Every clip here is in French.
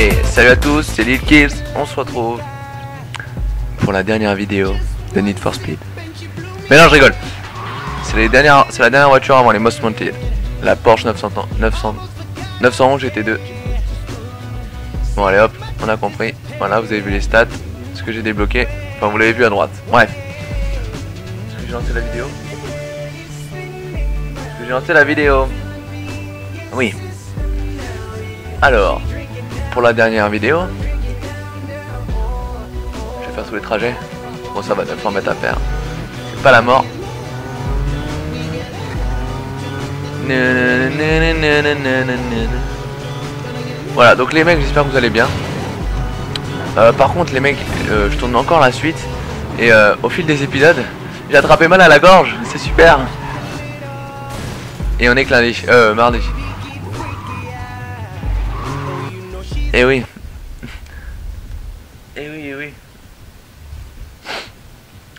Et salut à tous, c'est Lil Kills. On se retrouve pour la dernière vidéo de Need for Speed. Mais non, je rigole. C'est la dernière voiture avant les Most Wanted. La Porsche 911 GT2. Bon allez hop, on a compris. Voilà, vous avez vu les stats, ce que j'ai débloqué. Enfin, vous l'avez vu à droite. Bref. Est-ce que j'ai lancé la vidéo? Oui. Alors, pour la dernière vidéo, je vais faire tous les trajets. Bon, ça va être 100 mètres à faire. C'est pas la mort. Voilà, donc les mecs, j'espère que vous allez bien. Par contre, les mecs, je tourne encore la suite. Et au fil des épisodes, j'ai attrapé mal à la gorge. C'est super. Et on est lundi, mardi. Eh oui. Eh oui.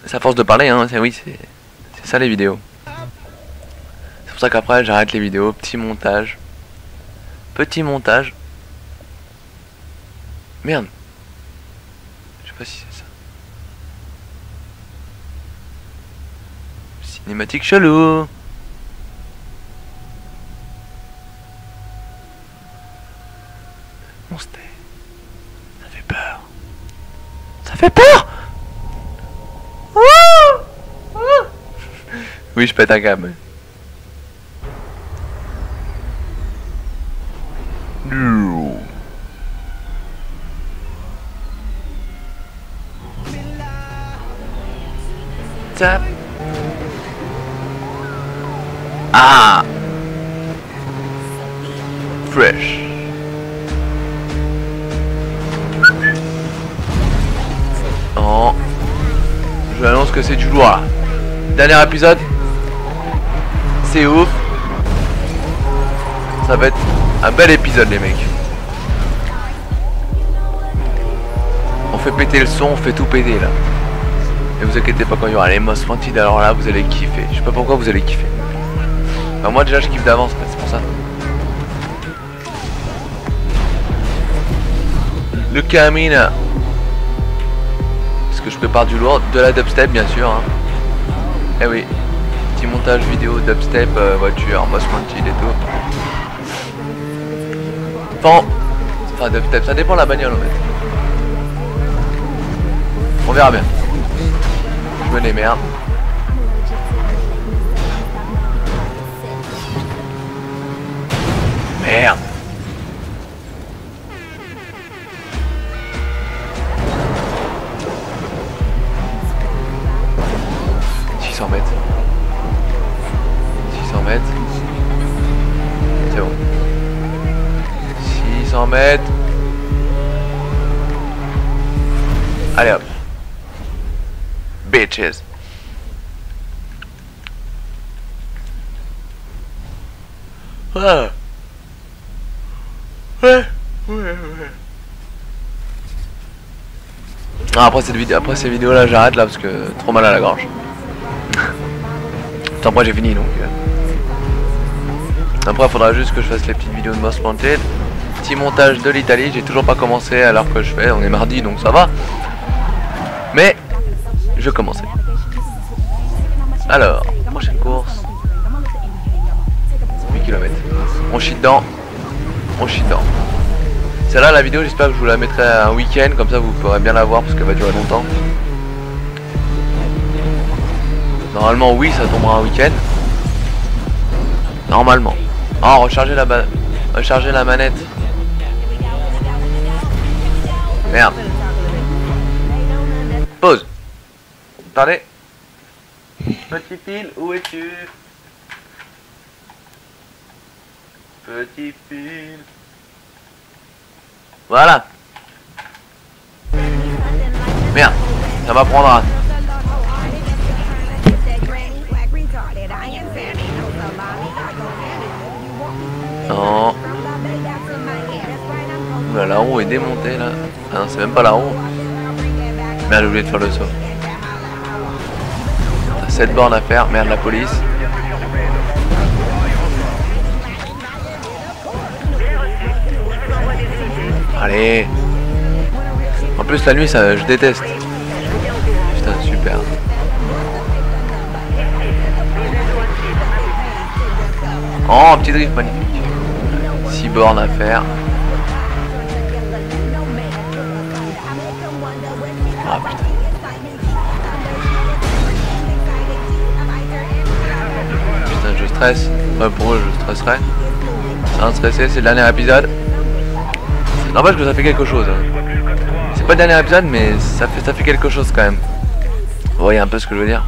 C'est à force de parler, hein. Oui, c'est ça les vidéos. C'est pour ça qu'après, j'arrête les vidéos. Petit montage. Merde. Je sais pas si c'est ça. Cinématique chelou. On se tait. Ça fait peur. Oui, je pète un câble. Ah, fresh. Oh, je annonce que c'est du lourd. Dernier épisode, c'est ouf. Ça va être un bel épisode, les mecs. On fait péter le son, on fait tout péter là. Et vous inquiétez pas, quand il y aura les Most Wanted, alors là vous allez kiffer. Je sais pas pourquoi vous allez kiffer. Enfin, moi déjà je kiffe d'avance, c'est pour ça. Le Camino. Parce que je prépare du lourd, de la dubstep bien sûr. Hein. Eh oui, petit montage vidéo, dubstep, voiture, Most Wanted et tout. Enfin dubstep, ça dépend de la bagnole en fait. On verra bien. Je me démerde. Merde. ...600 mètres... C'est bon. 600 mètres... Allez hop. Bitches. Ah. Ouais. Ah, après ces vidéos là j'arrête là parce que trop mal à la gorge. Attends, moi j'ai fini donc. Après il faudra juste que je fasse les petites vidéos de Most Wanted. Petit montage de l'Italie, j'ai toujours pas commencé alors que je fais, on est mardi donc ça va. Mais je vais commencer. Alors, prochaine course. 8 km. On chie dedans. Celle-là, la vidéo, j'espère que je vous la mettrai un week-end. Comme ça, vous pourrez bien la voir parce qu'elle va durer longtemps. Normalement, oui, ça tombera un week-end. Normalement. Oh, recharger la manette. Merde. Pause. Attendez. Petit pile, où es-tu? Petit pile. Voilà. Merde, ça m'apprendra. Non. Oula, la roue est démontée là. Ah non, c'est même pas la roue. Merde, j'ai oublié de faire le saut. Cette borne à faire, merde la police. Allez. En plus la nuit ça je déteste. Putain super. Oh un petit drift magnifique. 6 bornes à faire. Ah putain. Putain je stresse. Enfin, pour eux je stresserais. Sans stresser, c'est le dernier épisode. C'est normal que ça fait quelque chose. C'est pas le dernier épisode mais ça fait quelque chose quand même. Vous voyez un peu ce que je veux dire.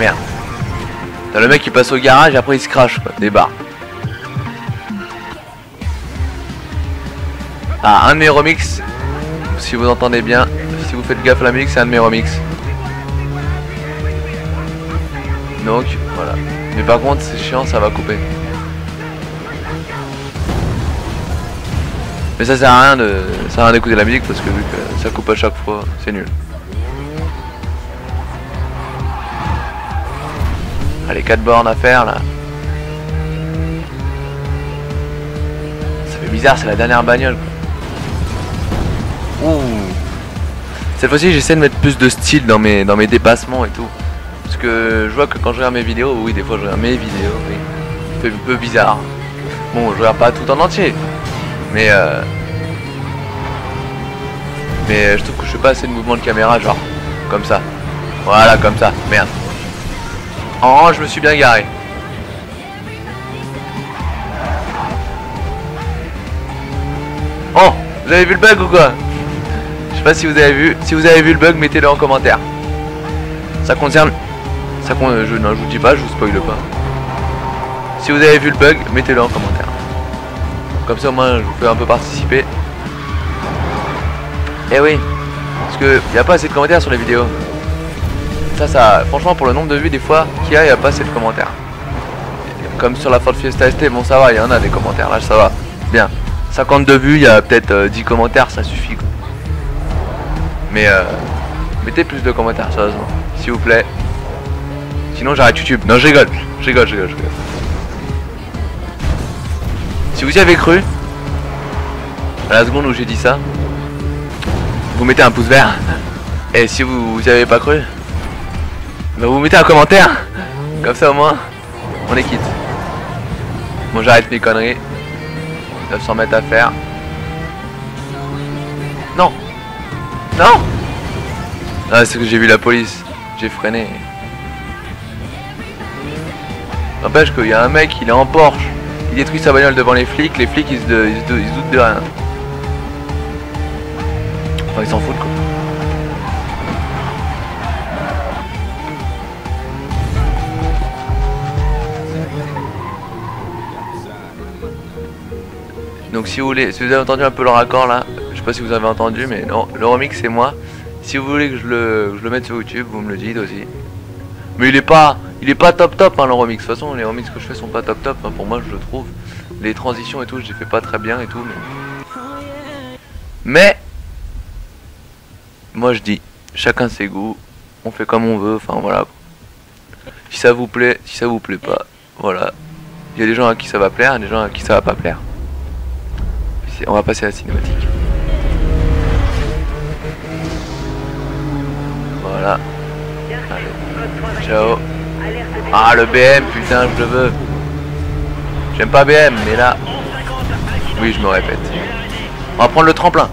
Merde. T'as le mec qui passe au garage et après il se crache quoi, des barres. Ah, un de mes remix, si vous entendez bien, si vous faites gaffe à la musique, c'est un de mes remix. Donc, voilà. Mais par contre, c'est chiant, ça va couper. Mais ça sert à rien de, ça sert à rien d'écouter la musique parce que vu que ça coupe à chaque fois, c'est nul. Allez, 4 bornes à faire là. Ça fait bizarre, c'est la dernière bagnole. Ouh. Cette fois-ci, j'essaie de mettre plus de style dans mes dépassements et tout. Parce que je vois que quand je regarde mes vidéos, oui, des fois je regarde mes vidéos, oui. C'est un peu bizarre. Bon, je regarde pas tout en entier. Mais je trouve que je fais pas assez de mouvement de caméra, genre comme ça. Voilà, comme ça. Merde. Oh, je me suis bien garé. Oh, vous avez vu le bug ou quoi? Je sais pas si vous avez vu. Si vous avez vu le bug, mettez-le en commentaire. Ça concerne... Ça concerne... Non, je vous dis pas, je vous spoil pas. Si vous avez vu le bug, mettez-le en commentaire. Comme ça, au moins, je vous fais un peu participer. Eh oui. Parce que y a pas assez de commentaires sur les vidéos. Ça, franchement, pour le nombre de vues, des fois, qu'il y a pas assez de commentaires. Comme sur la Ford Fiesta ST, bon, ça va, il y en a des commentaires, là, ça va. Bien. 52 vues, il y a peut-être 10 commentaires, ça suffit. Quoi. Mais mettez plus de commentaires, sérieusement, s'il vous plaît. Sinon, j'arrête YouTube. Non, je rigole. Si vous y avez cru, à la seconde où j'ai dit ça, vous mettez un pouce vert. Et si vous n'y avez pas cru, ben vous mettez un commentaire, comme ça au moins on est quitte. Bon j'arrête mes conneries, 900 mètres à faire. Non, non. Ah c'est que j'ai vu la police, j'ai freiné. N'empêche qu'il y a un mec, il est en Porsche, il détruit sa bagnole devant les flics ils se doutent de rien. Enfin ils s'en foutent quoi. Donc si vous voulez, si vous avez entendu un peu le raccord là, je sais pas si vous avez entendu mais non, le remix c'est moi. Si vous voulez que je le mette sur YouTube, vous me le dites aussi. Mais il est pas top top hein, le remix, de toute façon les remix que je fais sont pas top top hein, pour moi je le trouve. Les transitions et tout, je les fais pas très bien et tout mais moi je dis, chacun ses goûts, on fait comme on veut, enfin voilà. Si ça vous plaît, si ça vous plaît pas, voilà. Il y a des gens à qui ça va plaire, des gens à qui ça va pas plaire. On va passer à la cinématique. Voilà. Allez. Ciao. Ah le BM putain je le veux. J'aime pas BM mais là. Oui je me répète. On va prendre le tremplin.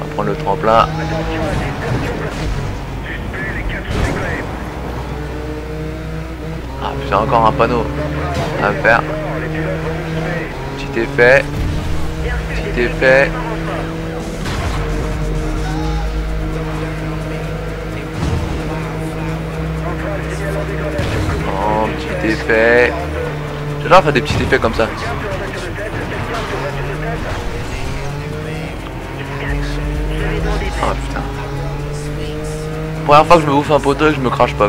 On va prendre le tremplin. Ah putain encore un panneau à faire. Petit effet. Petit effet. Oh, petit effet. J'adore faire des petits effets comme ça. Oh putain. Première fois que je me bouffe un poteau et que je me crache pas.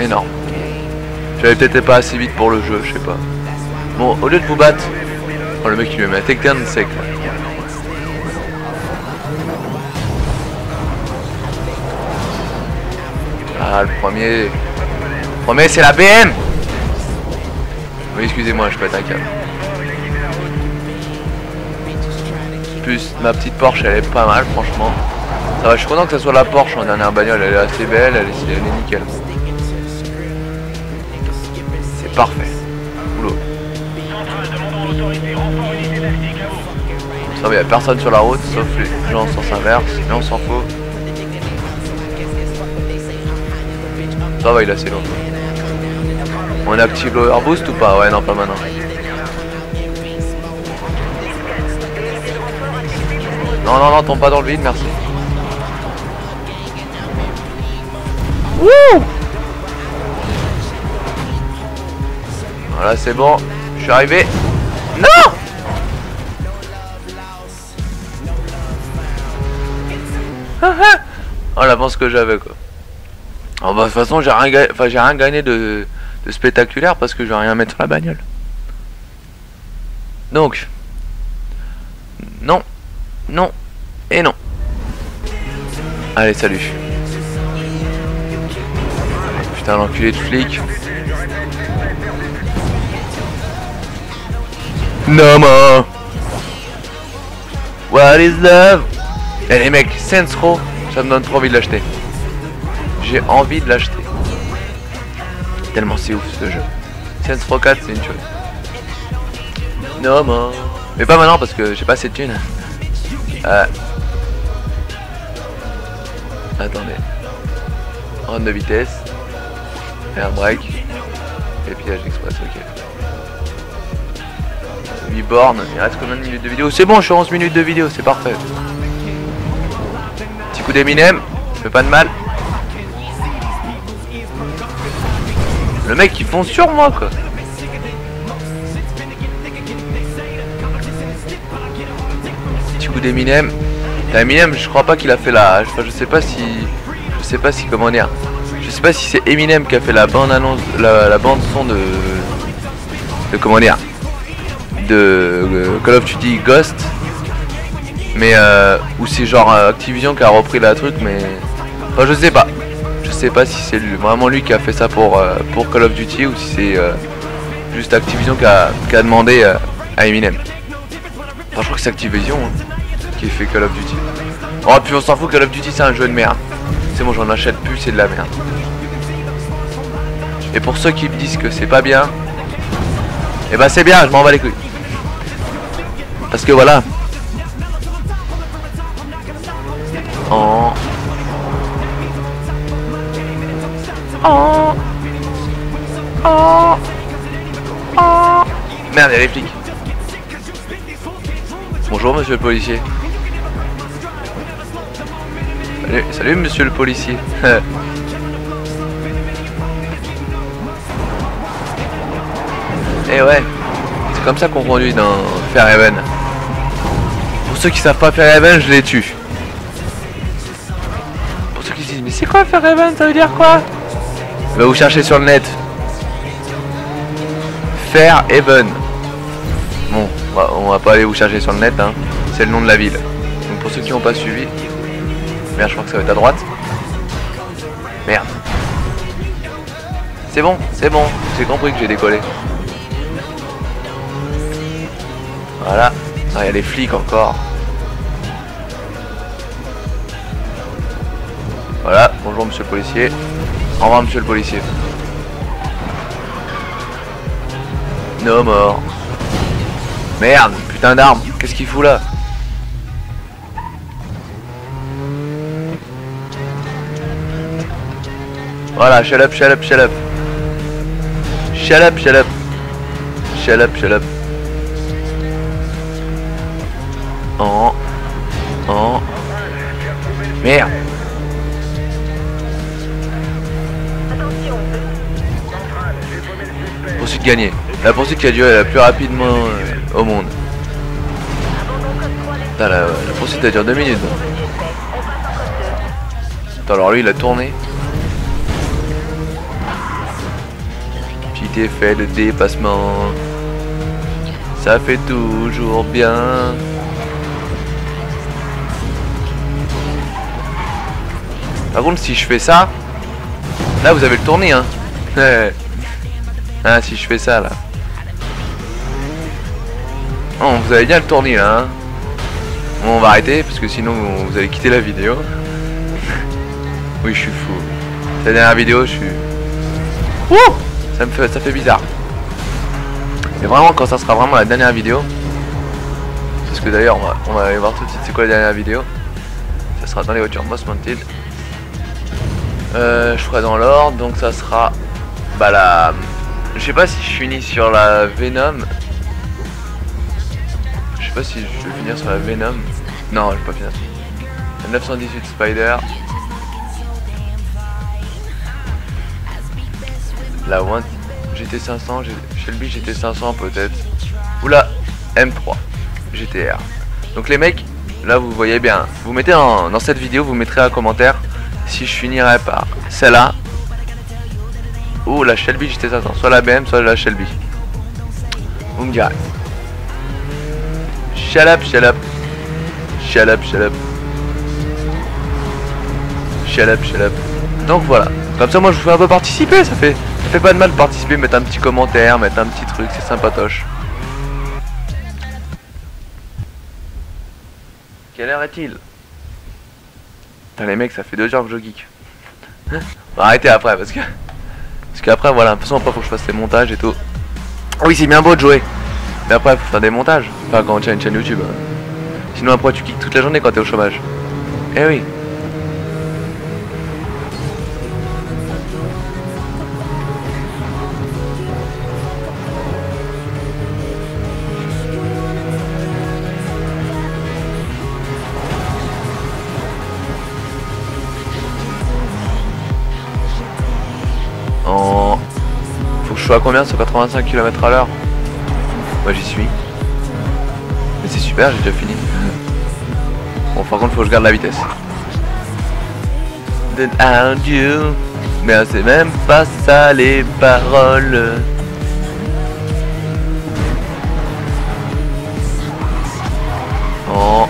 Énorme. J'avais peut-être pas assez vite pour le jeu, je sais pas. Bon, au lieu de vous battre. Oh le mec il lui met un takedown sec. Ah, le premier c'est la BM. Oui, excusez-moi, je pète un câble. Plus ma petite Porsche, elle est pas mal, franchement. Ça va, je suis content que ça soit la Porsche en dernière bagnole, elle est assez belle, elle est nickel. C'est parfait. Boulot. Ça va, il n'y a personne sur la route, sauf les gens en sens inverse, mais on s'en fout. Ça va, il est assez long. On active l'over boost ou pas? Ouais, non, pas maintenant. Non, non, non, tombe pas dans le vide, merci. Wouh! Voilà, c'est bon, je suis arrivé. Non! Oh, l'avance que j'avais, quoi. Oh, bah, de toute façon, j'ai rien, rien gagné de spectaculaire parce que je vais rien mettre sur la bagnole. Donc, non, non et non. Allez, salut. Putain, l'enculé de flic. No more. What is love? Eh les mecs, 5€, ça me donne trop envie de l'acheter. J'ai envie de l'acheter. Tellement c'est ouf ce jeu. 504, c'est une chose. No more. Mais pas maintenant parce que j'ai pas assez de thunes. Attendez. Run de vitesse. Air break. Et pillage express, ok. 8 bornes, il reste combien de minutes de vidéo? C'est bon, je suis 11 minutes de vidéo, c'est parfait. Petit coup d'Eminem, ça fait pas de mal. Le mec ils font sur moi quoi. Petit coup d'Eminem. Eminem, je crois pas qu'il a fait la... Enfin, je sais pas si comment dire. Je sais pas si c'est Eminem qui a fait la bande annonce, la bande son de comment dire, de Call of Duty Ghost. Mais ou c'est genre Activision qui a repris la truc, mais enfin je sais pas. Je sais pas si c'est vraiment lui qui a fait ça pour Call of Duty ou si c'est juste Activision qui a demandé à Eminem. Enfin, je crois que c'est Activision hein, qui fait Call of Duty. Oh puis on s'en fout, Call of Duty c'est un jeu de merde. C'est bon, j'en achète plus, c'est de la merde. Et pour ceux qui me disent que c'est pas bien, et bah c'est bien, je m'en bats les couilles. Parce que voilà. Oh. Oh. Oh. Oh. Merde, il y a les flics. Bonjour monsieur le policier. Salut, salut monsieur le policier. Eh ouais, c'est comme ça qu'on conduit dans Fairhaven. Pour ceux qui savent pas Fairhaven, je les tue. Pour ceux qui se disent mais c'est quoi Fairhaven, ça veut dire quoi? Bah vous cherchez sur le net Fairhaven. Bon, on va pas aller vous chercher sur le net hein. C'est le nom de la ville. Donc pour ceux qui n'ont pas suivi. Merde, je crois que ça va être à droite. Merde. C'est bon, j'ai compris que j'ai décollé. Voilà. Ah, il y a les flics encore. Voilà, bonjour monsieur le policier. Au revoir monsieur le policier. No more. Merde, putain d'arme, qu'est-ce qu'il fout là? Voilà, shut up, shut up, shut up. Shut up, shut up. Shut up, shut up. Oh. Oh. Merde. Poursuite gagnée. La poursuite qui a duré la plus rapidement au monde. Putain, la poursuite a duré 2 minutes. Attends, alors lui il a tourné. Petit effet de dépassement. Ça fait toujours bien. Par contre si je fais ça, Là vous avez le tourné hein. Ah si je fais ça là. Oh, vous avez bien le tourné là hein. Bon, on va arrêter parce que sinon vous allez quitter la vidéo. Oui je suis fou. La dernière vidéo je suis... Ouh, ça fait bizarre. Mais vraiment quand ça sera vraiment la dernière vidéo. Parce que d'ailleurs on va aller voir tout de suite c'est quoi la dernière vidéo. Ça sera dans les voitures Most Wanted. Je ferai dans l'ordre, donc ça sera bah la... Je sais pas si je finis sur la Venom. Je sais pas si je vais finir sur la Venom. Non je vais pas finir. La 918 Spider. La One GT500, Shelby GT500 peut-être. Ou la M3 GTR. Donc les mecs, là vous voyez bien. Vous mettez dans cette vidéo, vous mettrez un commentaire si je finirais par celle-là ou la Shelby GT500. Soit la BM, soit la Shelby. Vous me direz. Shut up, shut up. Shut up, shut up. Shut up, shut up. Donc voilà. Comme ça moi je vous fais un peu participer, ça fait pas de mal de participer, mettre un petit commentaire, mettre un petit truc, c'est sympatoche. Quelle heure est-il? Putain les mecs, ça fait 2 heures que je geek. On va arrêter après parce qu'après voilà, de toute façon après faut que je fasse les montages et tout. Oui c'est bien beau de jouer, mais après faut faire des montages, enfin quand tu as une chaîne YouTube. Hein. Sinon après tu geeks toute la journée quand t'es au chômage. Eh oui. À combien? 185 km à l'heure. Moi j'y suis. Mais c'est super, j'ai déjà fini. Bon par contre faut que je garde la vitesse. Mais c'est même pas ça les paroles. Oh.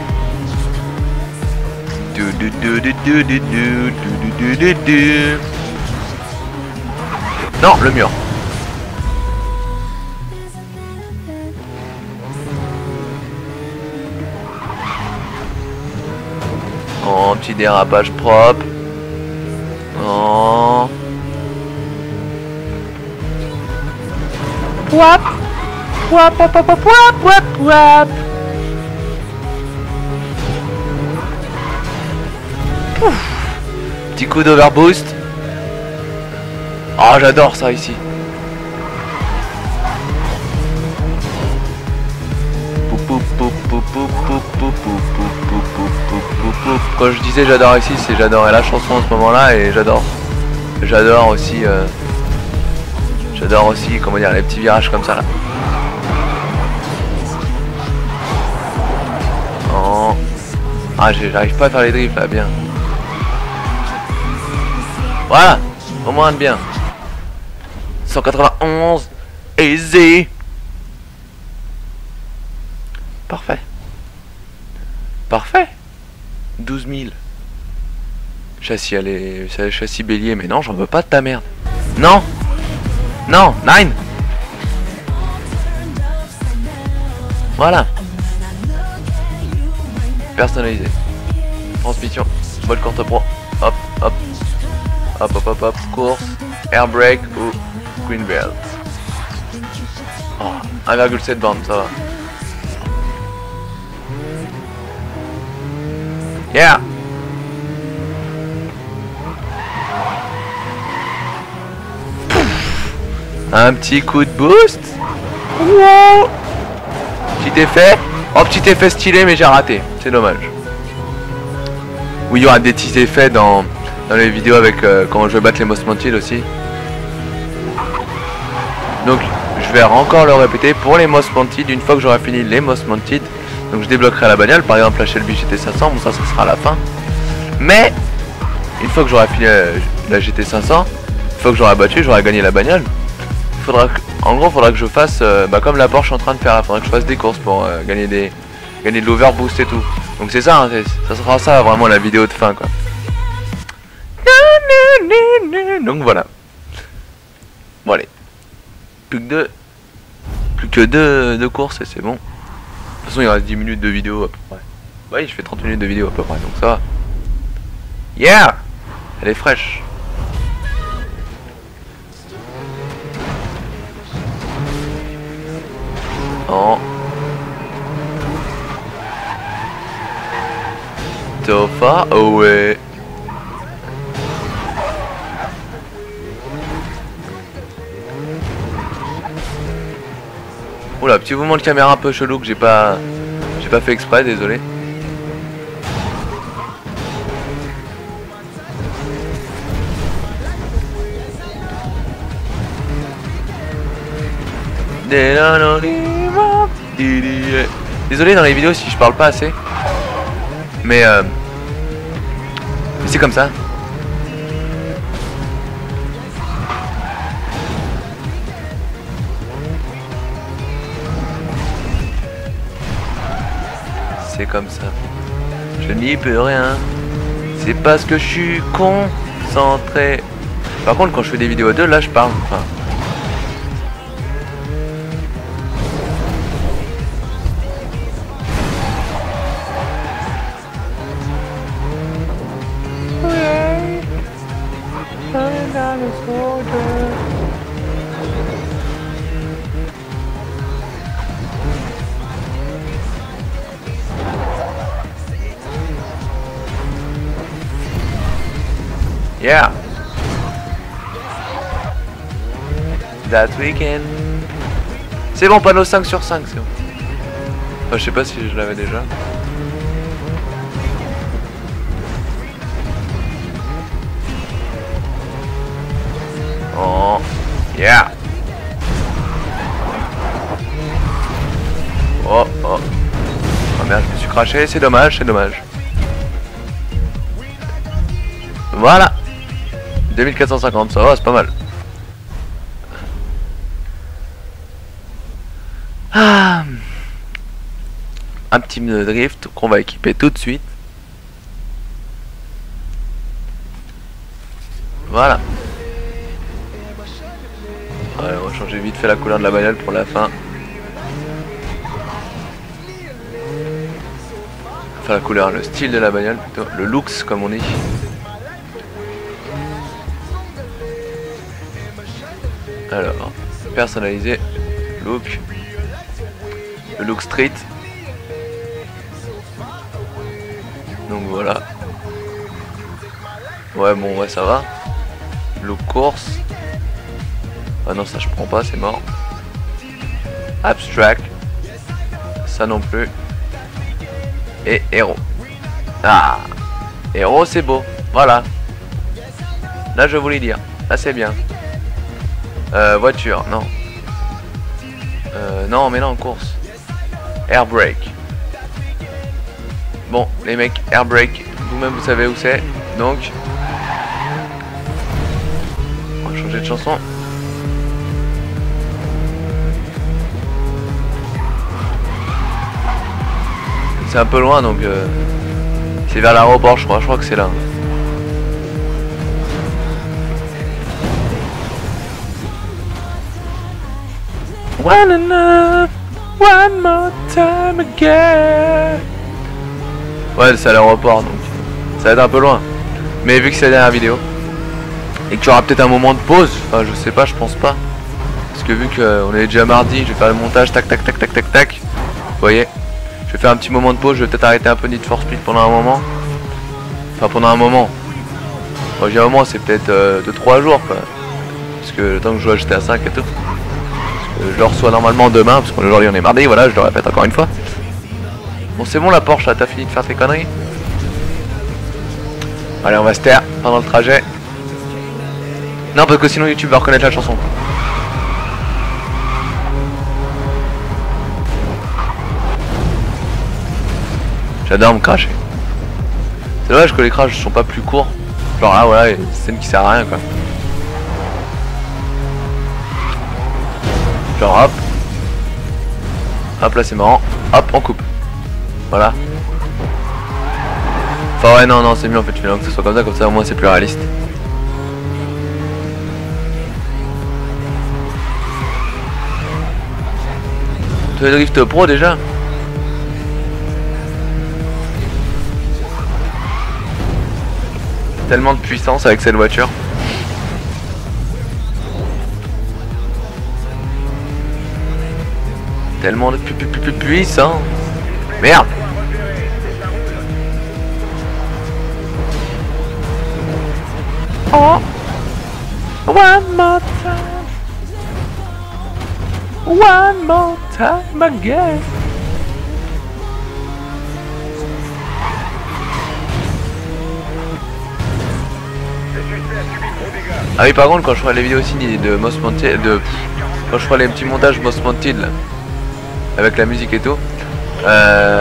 Non, le mur. Oh, petit dérapage propre. Oh. Wap. Wap, wap, wap, wap, wap, wap. Pouf. Petit coup d'overboost. Ah, oh, j'adore ça ici. Quand je disais j'adore ici, c'est j'adorais la chanson en ce moment-là et j'adore aussi, comment dire, les petits virages comme ça là. Oh. Ah, j'arrive pas à faire les drifts là, bien. Voilà, au moins de bien. 191, easy. Parfait. Parfait. 12 000. Châssis, allez, châssis bélier, mais non, j'en veux pas de ta merde. Non. Non, nine. Voilà. Personnalisé. Transmission, mode courte pro. Hop, hop. Hop, hop, hop, hop. Course, air brake ou green belt. Oh, 1,7 bornes, ça va. Yeah. Un petit coup de boost. Wow. Petit effet. Oh, petit effet stylé, mais j'ai raté. C'est dommage. Oui, il y aura des petits effets dans les vidéos avec quand je vais battre les Most Wanted aussi. Donc, je vais encore le répéter pour les Most Wanted. Une fois que j'aurai fini les Most Wanted. Donc je débloquerai la bagnole, par exemple la Shelby GT500, bon ça ce sera à la fin. Mais, une fois que j'aurai fini la GT500, une fois que j'aurai battu, j'aurai gagné la bagnole. En gros, faudra que je fasse, bah, comme la Porsche est en train de faire là, faudra que je fasse des courses pour gagner de l'overboost et tout. Donc c'est ça, hein, ça sera ça vraiment la vidéo de fin quoi. Donc voilà. Bon allez. Plus que deux courses et c'est bon. De toute façon il reste 10 minutes de vidéo à peu près. Oui je fais 30 minutes de vidéo à peu près donc ça va. Yeah! Elle est fraîche. Non. Tofa, oh ouais. Oula, petit mouvement de caméra un peu chelou que j'ai pas fait exprès, désolé. Désolé dans les vidéos si je parle pas assez. Mais c'est comme ça. C'est comme ça. Je n'y peux rien. C'est parce que je suis concentré. Par contre quand je fais des vidéos à deux là je parle. Enfin, yeah. That weekend. C'est bon, panneau 5 sur 5, c'est bon. Enfin, je sais pas si je l'avais déjà. Oh, yeah. Oh, oh. Oh merde, je me suis craché, c'est dommage, c'est dommage. Voilà. 2450, ça va, c'est pas mal. Ah. Un petit drift qu'on va équiper tout de suite. Voilà. Allez, on va changer vite fait la couleur de la bagnole pour la fin. Enfin la couleur, le style de la bagnole plutôt. Le looks comme on dit. Alors, personnalisé, look, le look street. Donc voilà. Ouais bon ouais ça va. Look course. Ah non ça je prends pas, c'est mort. Abstract. Ça non plus. Et héros. Ah, héros c'est beau. Voilà. Là je voulais dire. Là c'est bien. Voiture, non. Non, mais non, course. Air brake. Bon, les mecs, air brake, vous-même vous savez où c'est. Donc, on va changer de chanson. C'est un peu loin, donc c'est vers l'aéroport, je crois. Je crois que c'est là. One enough, one more time again. Ouais, c'est à l'aéroport donc ça va être un peu loin. Mais vu que c'est la dernière vidéo et que tu auras peut-être un moment de pause, enfin je sais pas, je pense pas. Parce que vu qu'on est déjà mardi, je vais faire le montage, tac tac tac tac tac tac. Vous voyez, je vais faire un petit moment de pause, je vais peut-être arrêter un peu Need for Speed pendant un moment. Enfin pendant un moment. Moi j'ai un moment, c'est peut-être 2-3 jours quoi. Parce que le temps que je joue à GTA 5 et tout. Je le reçois normalement demain, parce qu'aujourd'hui on est mardi, voilà, je le répète encore une fois. Bon, c'est bon la Porsche, là, t'as fini de faire tes conneries. Allez, on va se taire pendant le trajet. Non, parce que sinon YouTube va reconnaître la chanson. J'adore me cracher. C'est dommage que les crashs sont pas plus courts. Genre là, voilà, c'est une qui sert à rien, quoi. Genre hop, hop là c'est marrant, hop on coupe, voilà. Enfin ouais, non, c'est mieux en fait, je fais que ce soit comme ça au moins c'est plus réaliste. Tu veux drift pro déjà? Tellement de puissance avec cette voiture. Tellement de puissance. Merde. Oh. One more time. One more time again. Ah oui, par contre, quand je ferai les vidéos aussi de Most Wanted, quand je ferai les petits montages Most Wanted là, avec la musique et tout,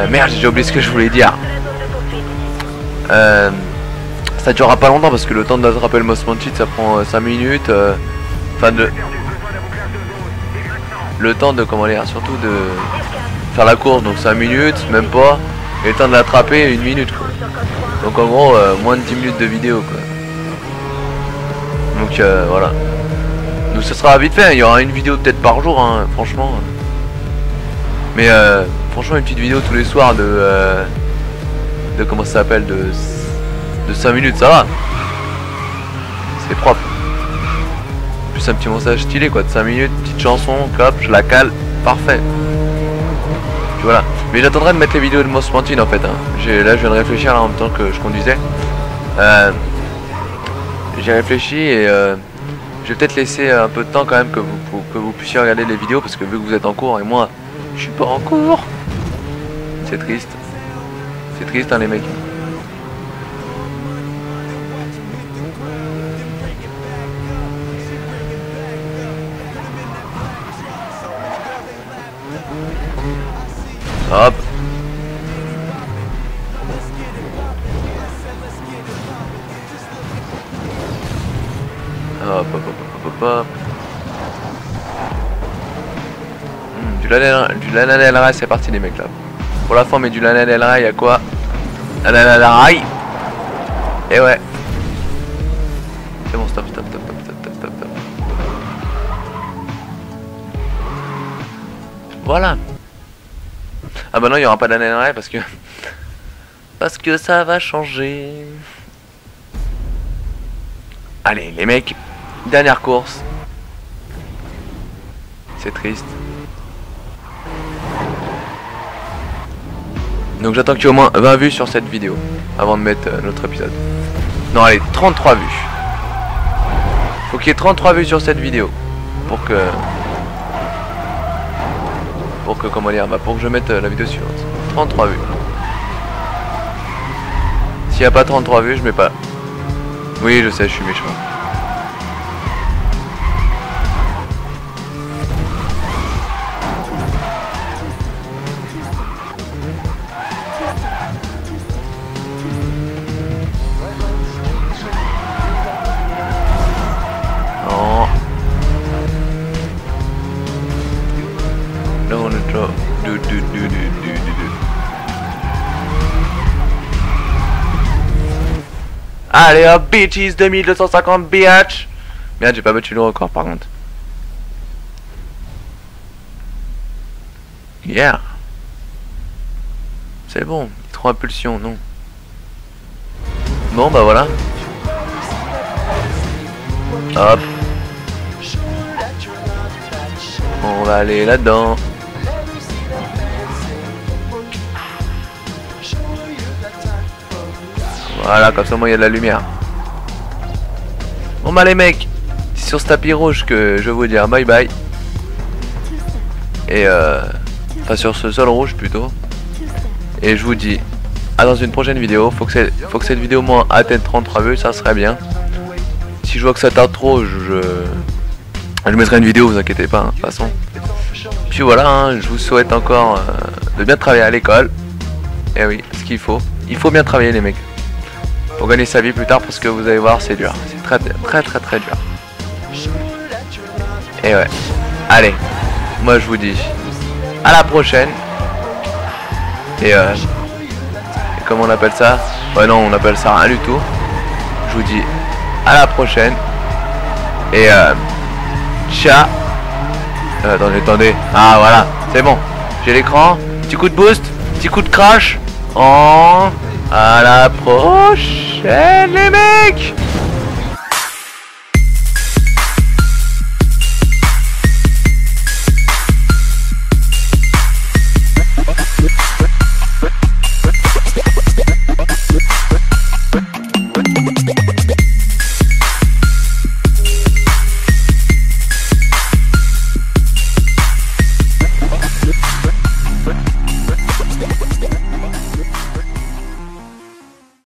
merde, j'ai oublié ce que je voulais dire. Ça durera pas longtemps parce que le temps d'attraper le Most Wanted ça prend 5 minutes. Enfin, le temps de, comment dire, surtout de faire la course, donc 5 minutes, même pas. Et le temps de l'attraper, 1 minute quoi. Donc en gros, moins de 10 minutes de vidéo quoi. Donc voilà. Donc ce sera vite fait, il y aura une vidéo peut-être par jour, hein, franchement. Mais franchement une petite vidéo tous les soirs de comment ça s'appelle, de 5 minutes, ça va. C'est propre. Plus un petit message stylé quoi, de 5 minutes, petite chanson, hop, je la cale, parfait. Puis voilà. Mais j'attendrai de mettre les vidéos de Most Wanted en fait. Hein. Là je viens de réfléchir là, en même temps que je conduisais. J'ai réfléchi et je vais peut-être laisser un peu de temps quand même que vous puissiez regarder les vidéos parce que vu que vous êtes en cours et moi je suis pas en cours, c'est triste, hein les mecs. Hop. Hop, hop, hop, hop, hop. Du Lana Del Rey, c'est parti les mecs là. Pour la fin, mais du Lana Del Rey, y'a quoi? Lana Del Rey. Et ouais. C'est bon, stop, stop, stop, stop, stop, stop, stop. Voilà. Ah bah non, il n'y aura pas de Lana Del Rey parce que... parce que ça va changer. Allez les mecs. Dernière course. C'est triste. Donc j'attends qu'il y ait au moins 20 vues sur cette vidéo avant de mettre notre épisode. Non allez, 33 vues. Faut qu'il y ait 33 vues sur cette vidéo pour que... comment dire, bah pour que je mette la vidéo suivante. 33 vues. S'il n'y a pas 33 vues, je mets pas. Oui je sais, je suis méchant. Allez hop, bitches, 2250 BH. Merde, j'ai pas battu le record par contre. Yeah. C'est bon, 3 impulsions, non. Bon bah voilà. Hop. On va aller là-dedans. Voilà, comme ça, moi, il y a de la lumière. Bon, bah, les mecs, c'est sur ce tapis rouge que je vais vous dire bye bye. Et enfin, sur ce sol rouge plutôt. Et je vous dis à dans une prochaine vidéo. Faut que cette vidéo, moi, atteigne 33 vues, ça serait bien. Si je vois que ça tarde trop, je mettrai une vidéo, vous inquiétez pas, hein, de toute façon. Puis voilà, hein, je vous souhaite encore de bien travailler à l'école. Et oui, ce qu'il faut. Il faut bien travailler, les mecs. Pour gagner sa vie plus tard, parce que vous allez voir, c'est dur. C'est très dur. Et ouais. Allez, moi je vous dis à la prochaine. Et comment on appelle ça? Bah non, on appelle ça rien du tout. Je vous dis à la prochaine. Et ciao. Attendez. Ah voilà, c'est bon. J'ai l'écran. Petit coup de boost. Petit coup de crash. À la prochaine les mecs.